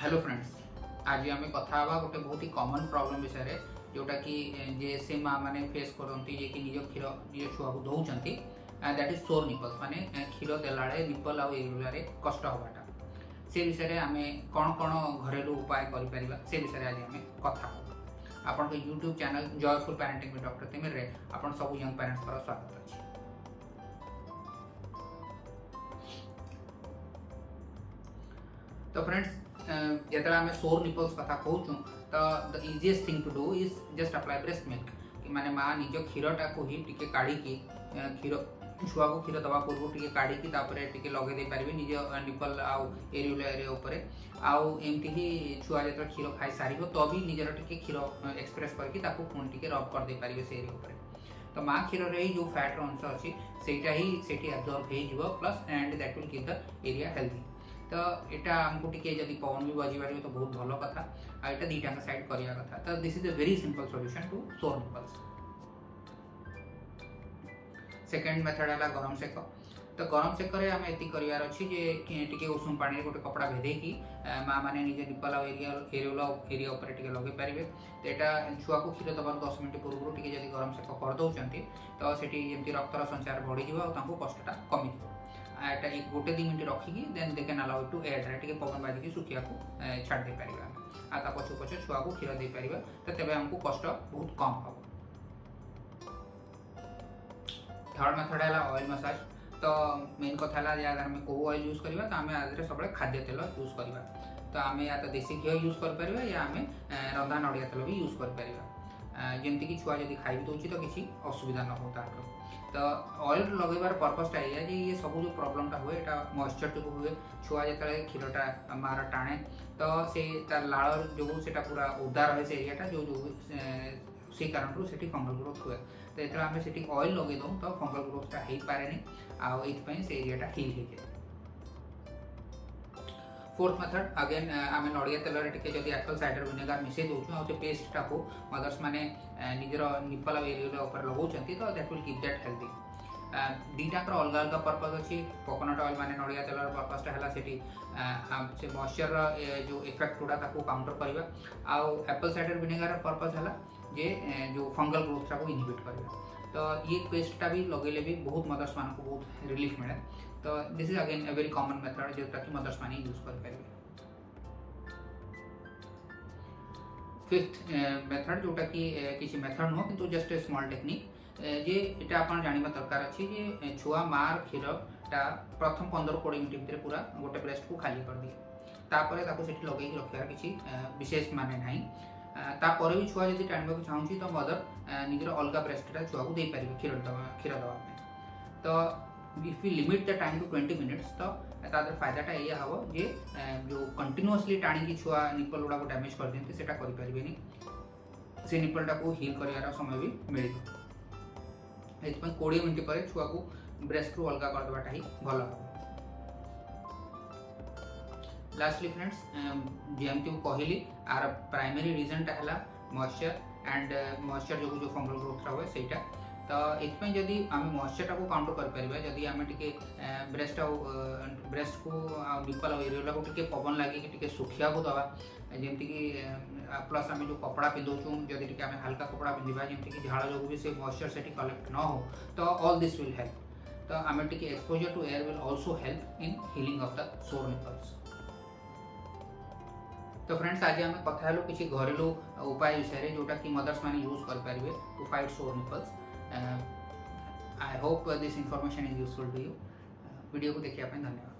Hello friends, आज आम कथा गोटे बहुत ही कॉमन प्रॉब्लम विषय जोटा कि जे से माँ मैंने फेस करती कि निज क्षीर निज छुआ को दौरान दैट इज सोर निपल्स माने क्षीर देलाबे निपल आगुलार कष्ट हवाटा से विषय आम कौन कौन घरेलू उपाय करें से विषय आज आम कथा आपण YouTube channel joyful parenting with doctor Timir Ray आपण सब यंग पेरेंट्स स्वागत अछि। तो फ्रेंड्स जब आम सोर निपल्स कथा कहूँ तो the easiest thing to do is just apply breast milk माने माँ निज क्षीरटा को ही टी का क्षीर छुआ को क्षीर दवा पूर्व टी का लगे पारे निज निपल आरिओला आमती ही छुआ जो क्षीर खाई सार तो भी निजर टी क्षीर एक्सप्रेस करके पुणी टी रब करदे पारे से एरिया उपर। तो माँ क्षीर ही जो फैट्र अंश अच्छी सेटा ही सेठी अब्जर्व हो plus and that will keep the area healthy. तो यहाँ आमको टी जब पवन भी बजी पार तो बहुत भल कथा आटा दीटा साइड करिया कथा। तो this is a very simple solution to sore nipples. Second method है गरम सेक। तो गरम सेक आम ये करार अच्छी टी उषुम पानी गोटे कपड़ा भेदे माँ मैंने निज निपल एरिया टी लगे पारे। तो यहाँ छुआ को क्षीर दबार 10 मिनट पूर्व टी गरम सेक कर दौरान तो सेठी रक्तर संचार बढ़ीजी और कष्टा कमिज एटा एक गोटे 2 मिनट रखिकी then they can allow to air टे पवन बाजिकी सुखिया को छाड़ दे पारे आ पछ पछ छुआ को क्षीर दे पारे तो तेज आमको कष्ट बहुत कम हम। थर्ड मेथड है ऑयल मसाज। तो मेन कथा आम कौ ऑयल यूज करवा तो आम आज सब खाद्य तेल यूज करवा। तो आम या तो देसी घी यूज करें या आम रंधा नड़िया तेल भी यूज करें जमीक छुआ जब खाई दौर तो किसी असुविधा न हो। तो ऑयल लगेबार पर्पसटा ये ये सब जो प्रॉब्लमटा हुए यहाँ मॉइस्चर टी हुए छुआ जो क्षीरटा मार टाणे तो से लाल जो से पूरा उदा रहे से एरियाटा जो जो से कारण से फंगल ग्रोथ हुए। तो ये आम से ऑयल लगे दऊँ तो फंगल ग्रोथटा हो पारे आई से एरियाटा हिल हो जाए। फोर्थ मेथड अगेन आम नड़िया तेल टी जब एप्पल साइडर विनेगार मिसई दौर आ पेस्टा को मदर्स मैंने निजर निपल एरिया लगाऊँ तो that will keep that healthy. दुईटाकर अलग अलग पर्पज अच्छी। कोकोनट ऑयल माने नड़िया तेलर पर्पजटा है से मॉइस्चर जो इफेक्ट गुड़ा काउंटर करवा आउ एप्पल साइडर विनेगार पर्पज है जे जो फंगल ग्रोथ को इनहिबिट करवा। तो ये पेस्टा भी लगेले भी बहुत मदर्स मान को बहुत रिलीफ मिले। तो this is again a very common method जोटा कि मदर्स मान यूज करें। फिफ्थ मेथड जोटा कि किसी मेथड नुह कि जस्ट ए स्मॉल टेक्निक जे ये आपड़ जाना दरकार अच्छी जे छुआ मार क्षीरटा प्रथम 15-20 मिनट भितर पूरा गोटे ब्रेस्ट को खाली कर दिए तापर ताको सेठी लगे रखार किसी विशेष माने ना तापर भी छुआ जब टाणा को चाहूँ तो मदर निजर अलग ब्रेस्टा छुआ को देपर क्षीर दवापी। तो if you limit the time to 20 minutes तो तरह फायदाटा ये हम जे जो कंटिन्यूअसली टाणी छुआ निपल गुड़ाक डैमेज कर दिखते से करें से निपलटा को हिल करार समय भी मिल। ये 20 मिनट पर छुआ को ब्रेस्ट रु अलग करदेटा ही भल हम। लास्टली फ्रेंड्स जमी कहली आर प्राइमरी रिजनटा है मॉइस्चर एंड मॉइस्चर जो फंगल ग्रोथ हुए सहीटा। तो ये जदि आम मॉइस्चरटा को काउंटर करें जदि आम टे ब्रेस्ट को निपल एरिया को टे पवन लगे सुखिया को दवा जमीक प्लस आम जो कपड़ा पिंधौं जदि टे आम हल्का कपड़ा पिंधा जमीक झाड़ जो भी से मॉइस्चर से कलेक्ट न हो तो ऑल दिस विल हेल्प। तो आम टे exposure to air will also help in healing of the sore nipples. तो फ्रेंड्स आज आम कथा हेलो किसी घरेलू उपाय विषय जोटा कि मदर्स मैंने यूज करें to fight sore nipples. I hope this information is useful to you. Video को देखिए धन्यवाद।